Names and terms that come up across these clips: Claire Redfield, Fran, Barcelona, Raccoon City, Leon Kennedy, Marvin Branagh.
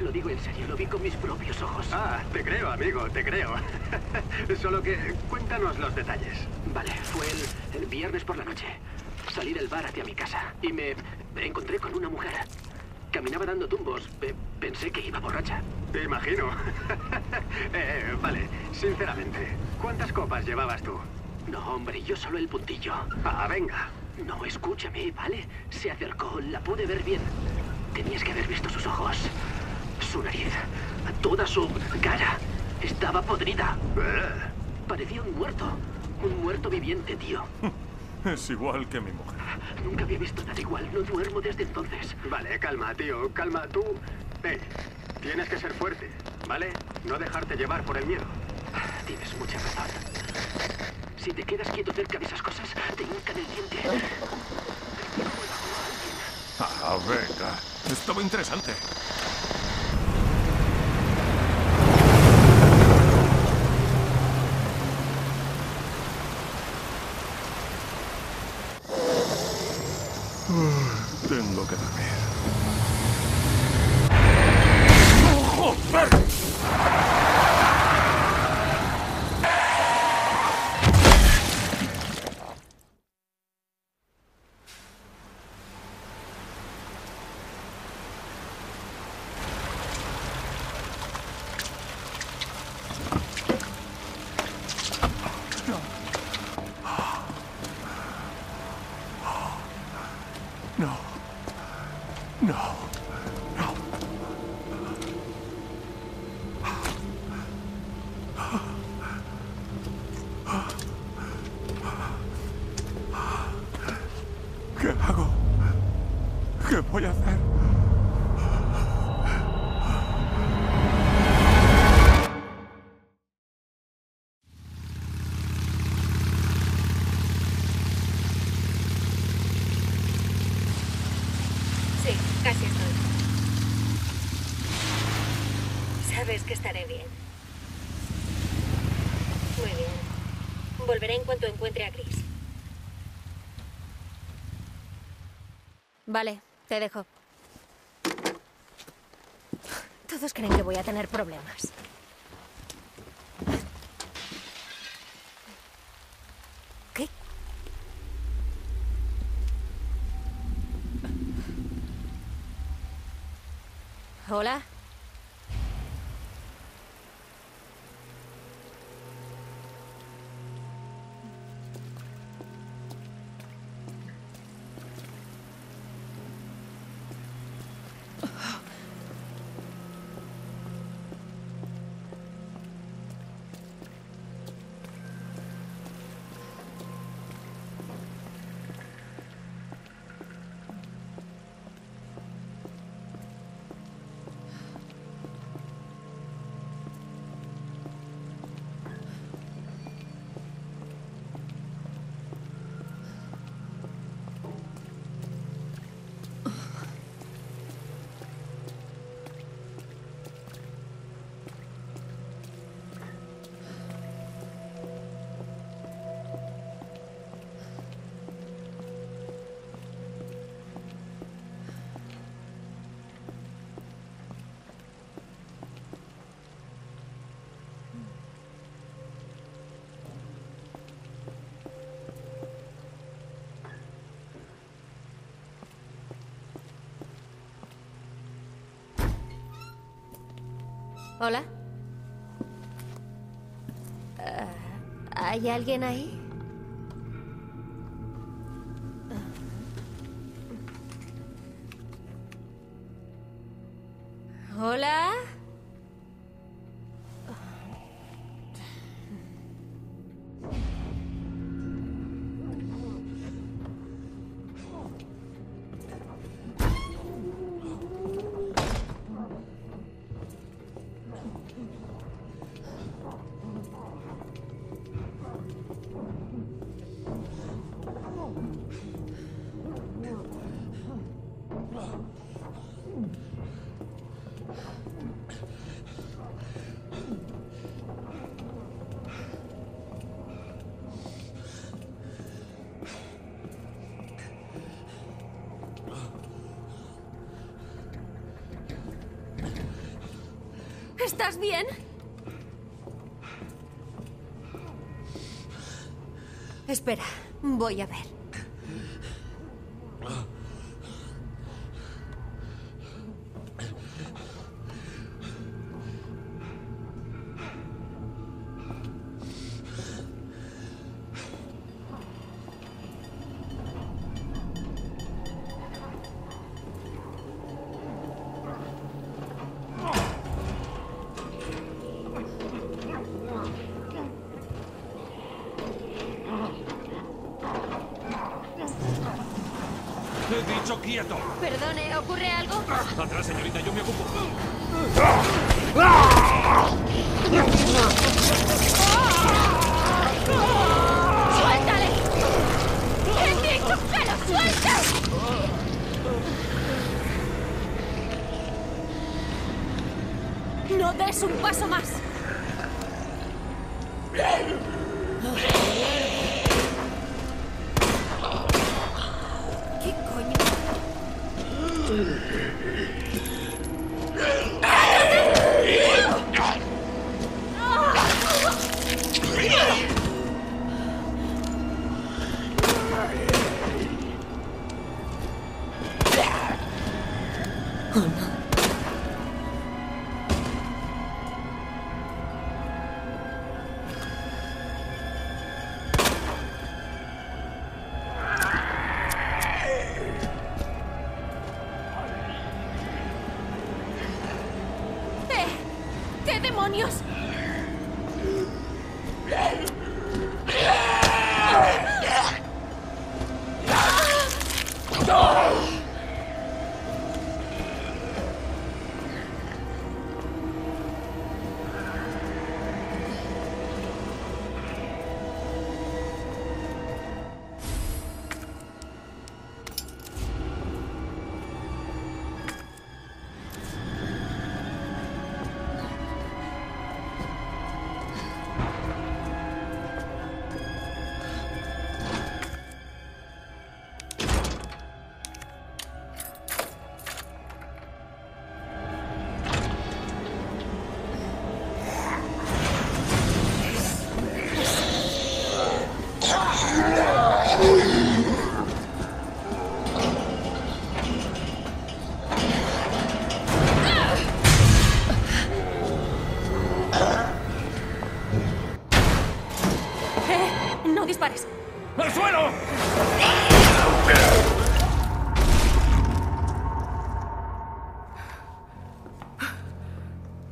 Lo digo en serio, lo vi con mis propios ojos. Ah, te creo, amigo, te creo. Solo que cuéntanos los detalles. Vale, fue el viernes por la noche. Salí del bar hacia mi casa y me encontré con una mujer. Caminaba dando tumbos. Pensé que iba borracha. Te imagino. Vale, sinceramente, ¿cuántas copas llevabas tú? No, hombre, yo solo el puntillo. Ah, venga. No, escúchame, ¿vale? Se acercó, la pude ver bien. Tenías que haber visto sus ojos, su nariz, toda su cara. Estaba podrida. Parecía un muerto viviente, tío. Es igual que mi mujer. Nunca había visto nada igual, no duermo desde entonces. Vale, calma, tío, calma, tú... Hey, tienes que ser fuerte, ¿vale? No dejarte llevar por el miedo. Tienes mucha razón. Si te quedas quieto cerca de esas cosas, te hincan el diente. Ah, venga. Estuvo interesante. Tengo que dormir. ¡Oh, joder! Sabes que estaré bien. Muy bien. Volveré en cuanto encuentre a Chris. Vale, te dejo. Todos creen que voy a tener problemas. ¿Qué? ¿Hola? ¿Hola? ¿Hay alguien ahí? ¿Hola? ¿Estás bien? Espera, voy a ver. ¡Quieto! Perdone, ¿ocurre algo? Atrás, señorita, yo me ocupo. ¡Suéltale! ¡He dicho que lo sueltes! ¡No des un paso más!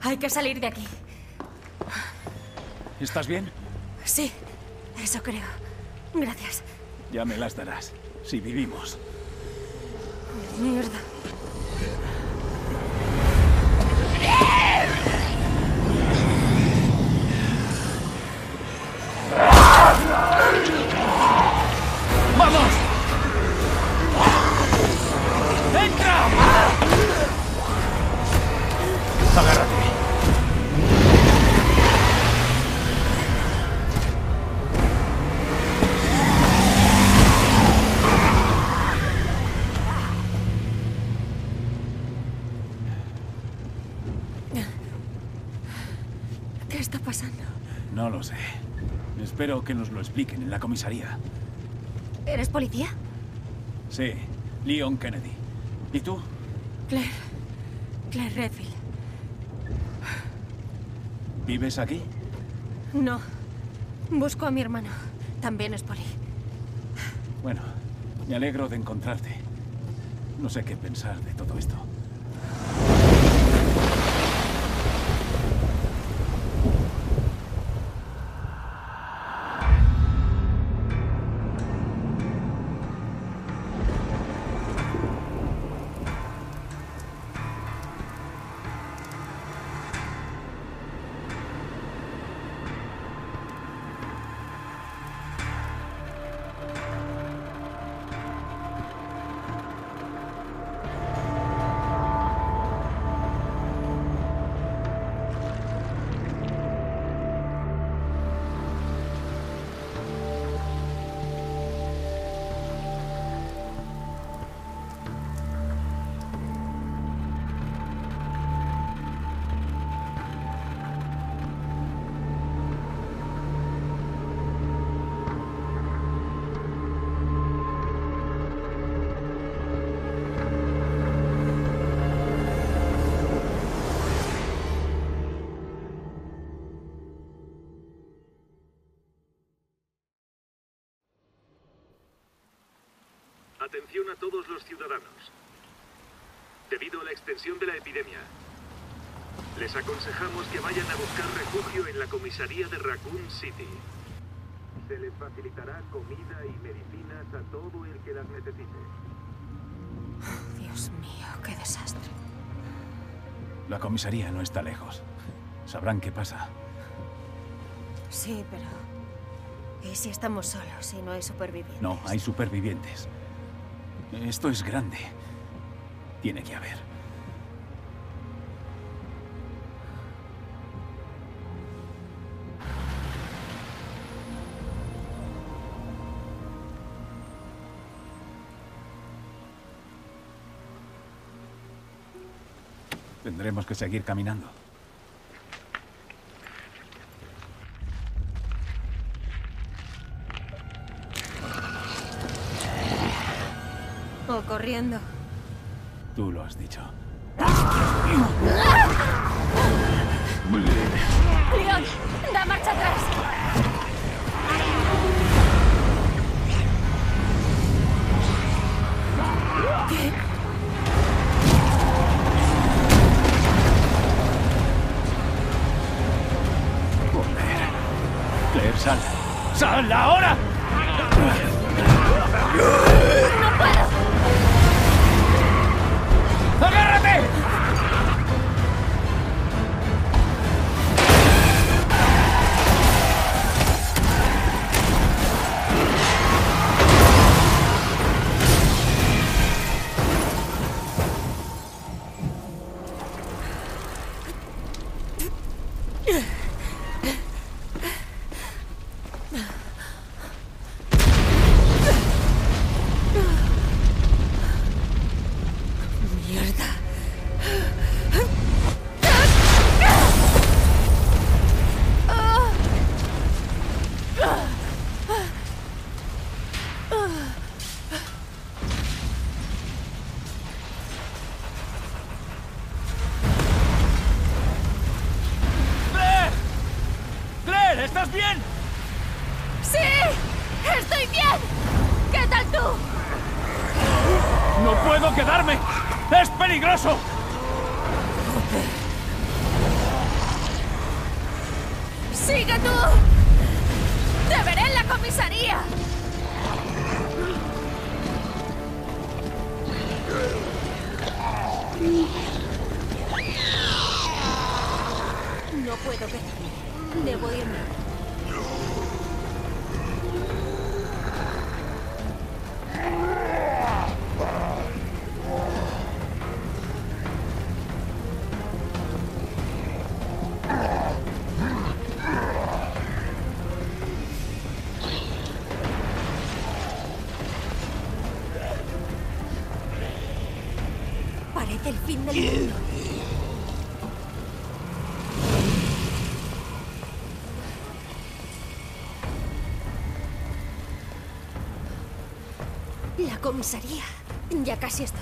Hay que salir de aquí. ¿Estás bien? Sí, eso creo. Gracias. Ya me las darás, si vivimos. Mierda. Espero que nos lo expliquen en la comisaría. ¿Eres policía? Sí, Leon Kennedy. ¿Y tú? Claire Redfield. ¿Vives aquí? No. Busco a mi hermano. También es poli. Bueno, me alegro de encontrarte. No sé qué pensar de todo esto. atención a todos los ciudadanos. Debido a la extensión de la epidemia, les aconsejamos que vayan a buscar refugio en la comisaría de Raccoon City. Se les facilitará comida y medicinas a todo el que las necesite. Dios mío, qué desastre. La comisaría no está lejos. Sabrán qué pasa. Sí, pero... ¿y si estamos solos y no hay supervivientes? No, hay supervivientes. Esto es grande. Tiene que haber. Tendremos que seguir caminando. O corriendo. Tú lo has dicho. Leon, da marcha atrás. ¿Qué? ¡Sal! ¡Sal ahora! ¡No puedo! ¡Agárrate! ¿Estás bien? ¡Sí! ¡Estoy bien! ¿Qué tal tú? ¡No puedo quedarme! ¡Es peligroso! Okay. ¡Sigue tú! ¡Te veré en la comisaría! No puedo quedarme. Debo irme. Parece el fin del mundo. La comisaría. Ya casi estoy.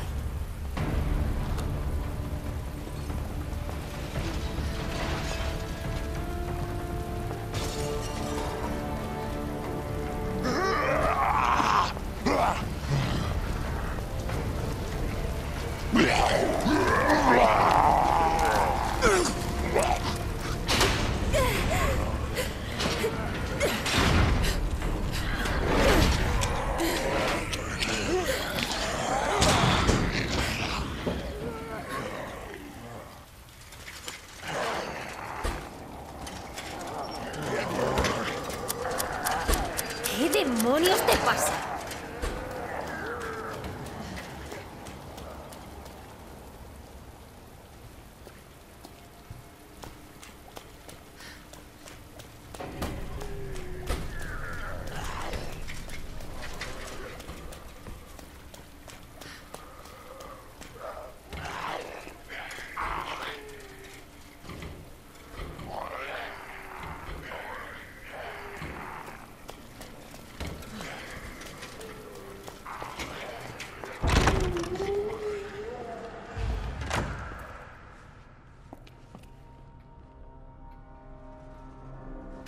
¿Qué demonios te pasa?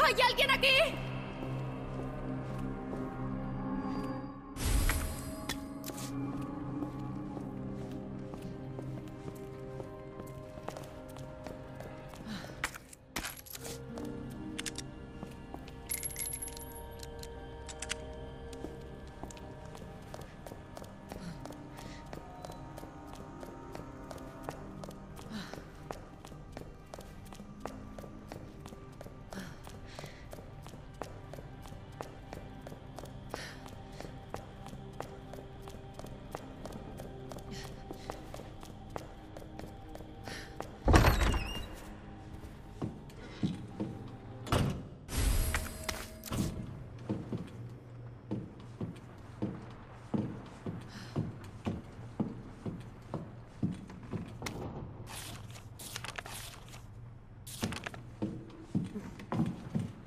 ¿Hay alguien aquí?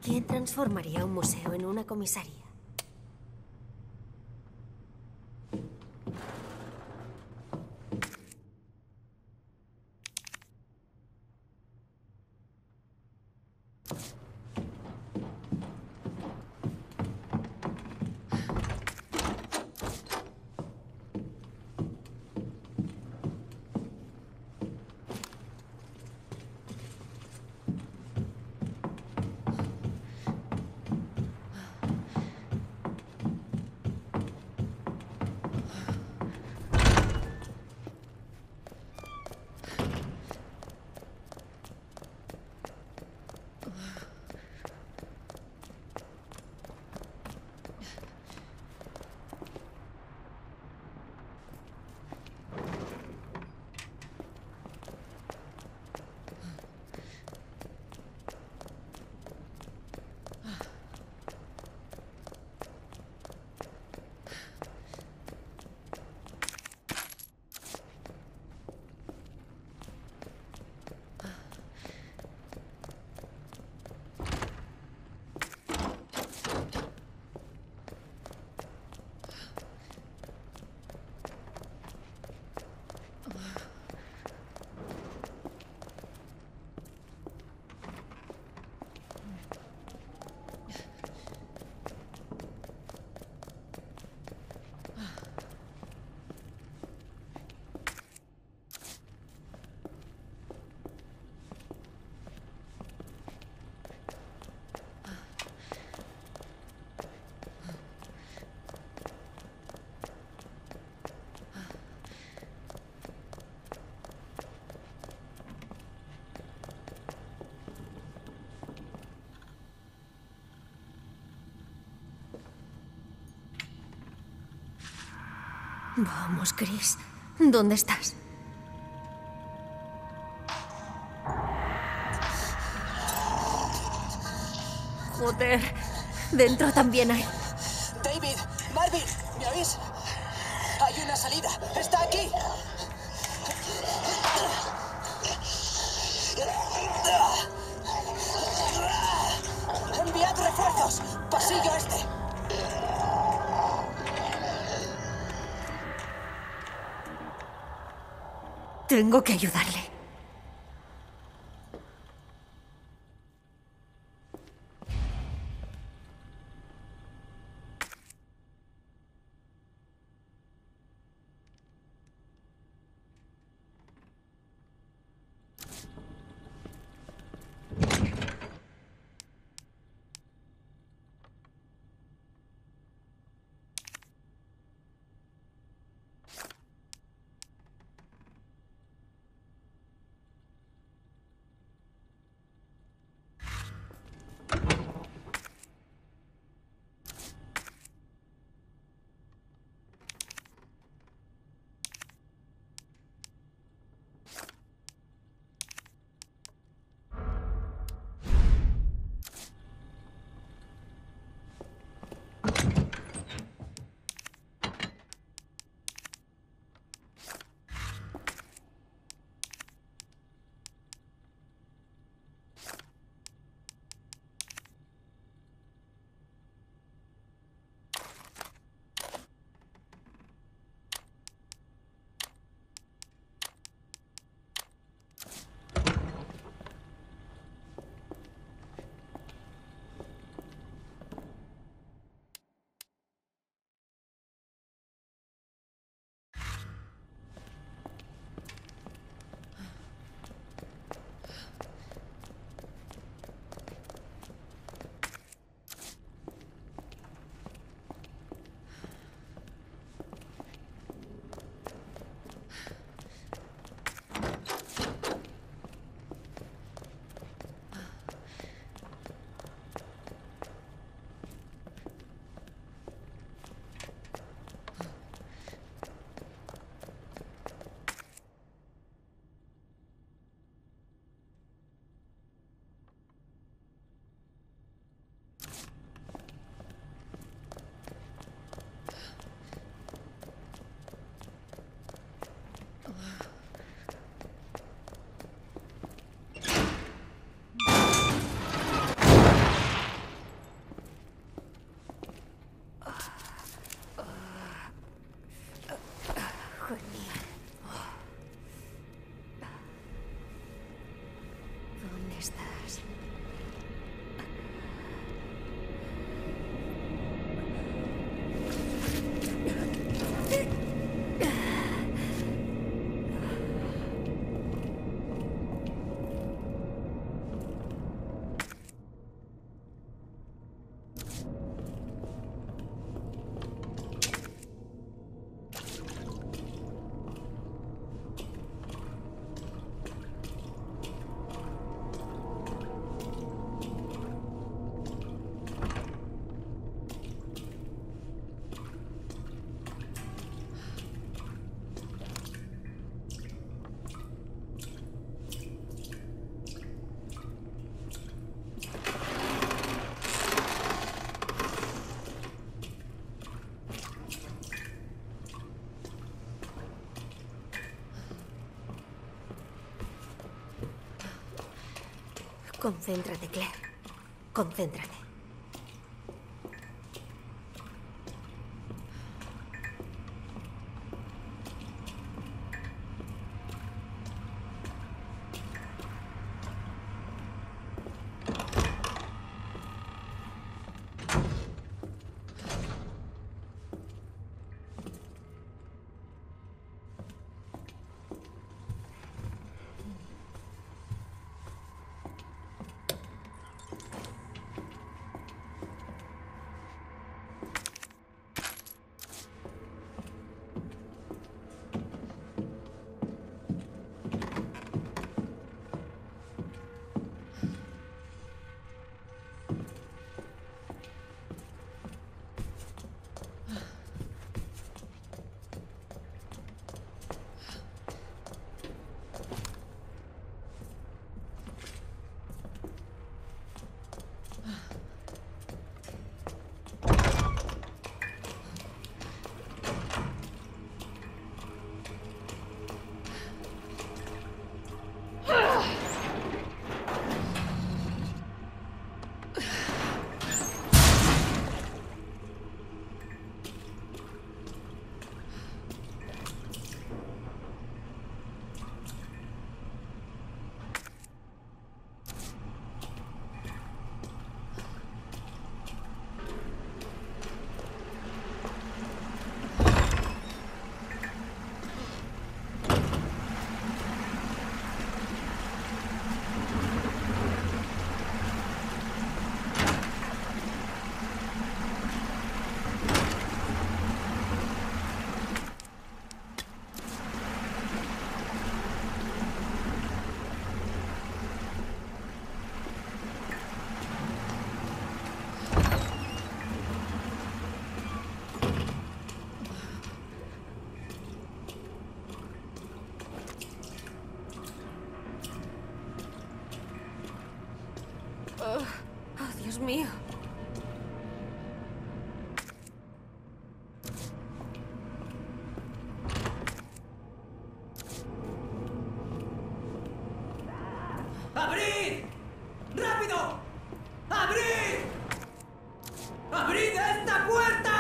¿Quién transformaría un museo en una comisaría? Vamos, Chris. ¿Dónde estás? Joder, dentro también hay... David, Marvin, ¿me oís? Hay una salida. ¡Está aquí! ¡Enviad refuerzos! ¡Pasillo este! Tengo que ayudarle. Concéntrate, Claire. Concéntrate. Mío. ¡Abrid! ¡Rápido! ¡Abrid! ¡Abrid esta puerta!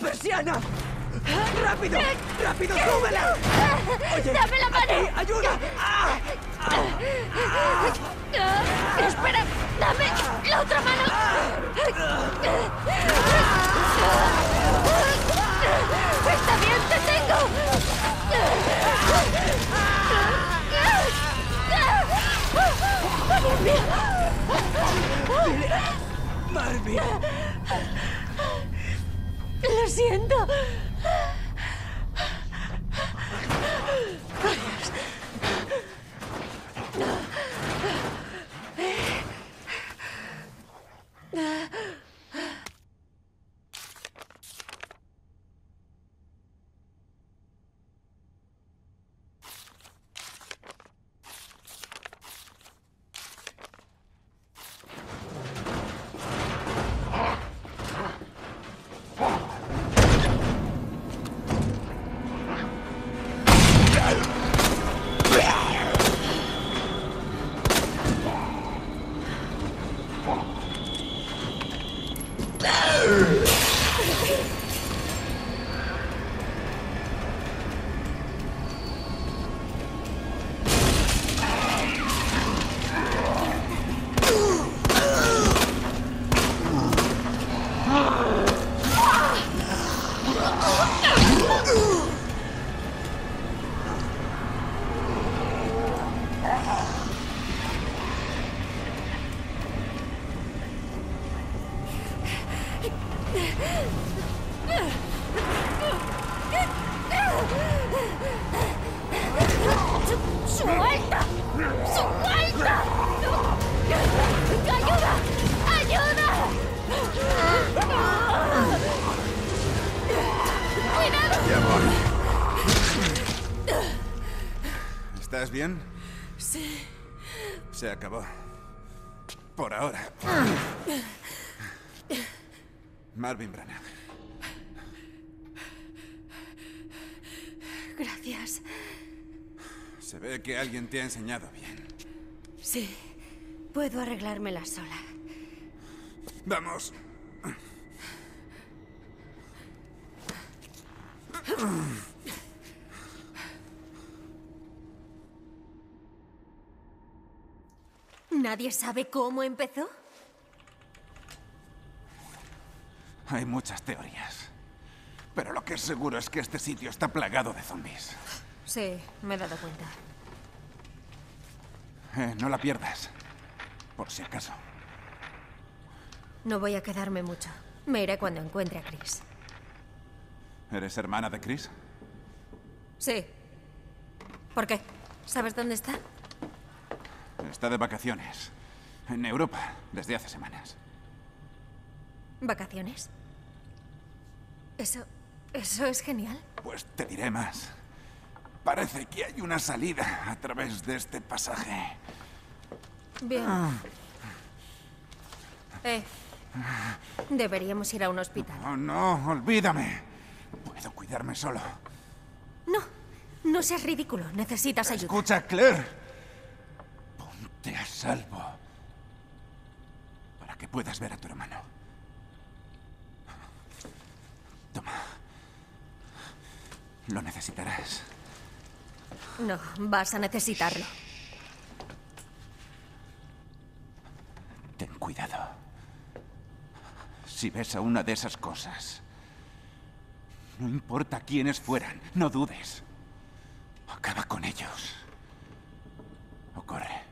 ¡Persiana! ¡Rápido! ¡Rápido, súbela! Oye, ¡dame la mano! Aquí, ¡ayuda! ¡Ah! ¡Ah! ¡Ah! ¡Espera! ¡Dame la otra mano! ¡Está bien, te tengo! ¡Oh, Dios mío! ¡Marvin! ¡Lo siento! ¡Suelta! ¡Suelta! ¡Ayuda! ¡Ayuda! ¡Cuidado! Ya voy. ¿Estás bien? Sí. Se acabó. Por ahora. Marvin Branagh. Gracias. Se ve que alguien te ha enseñado bien. Sí. Puedo arreglármela sola. ¡Vamos! ¿Nadie sabe cómo empezó? Hay muchas teorías. Pero lo que es seguro es que este sitio está plagado de zombies. Sí, me he dado cuenta. No la pierdas, por si acaso. No voy a quedarme mucho. Me iré cuando encuentre a Chris. ¿Eres hermana de Chris? Sí. ¿Por qué? ¿Sabes dónde está? Está de vacaciones. En Europa, desde hace semanas. ¿Vacaciones? ¿Eso es genial? Pues te diré más. Parece que hay una salida a través de este pasaje. Bien. Deberíamos ir a un hospital. No, no, olvídame. Puedo cuidarme solo. No, no seas ridículo. Necesitas ayuda. Escucha, Claire. Ponte a salvo. Para que puedas ver a tu hermano. Toma. Lo necesitarás. No, vas a necesitarlo. Ten cuidado. Si ves a una de esas cosas, no importa quiénes fueran, no dudes. Acaba con ellos. O corre.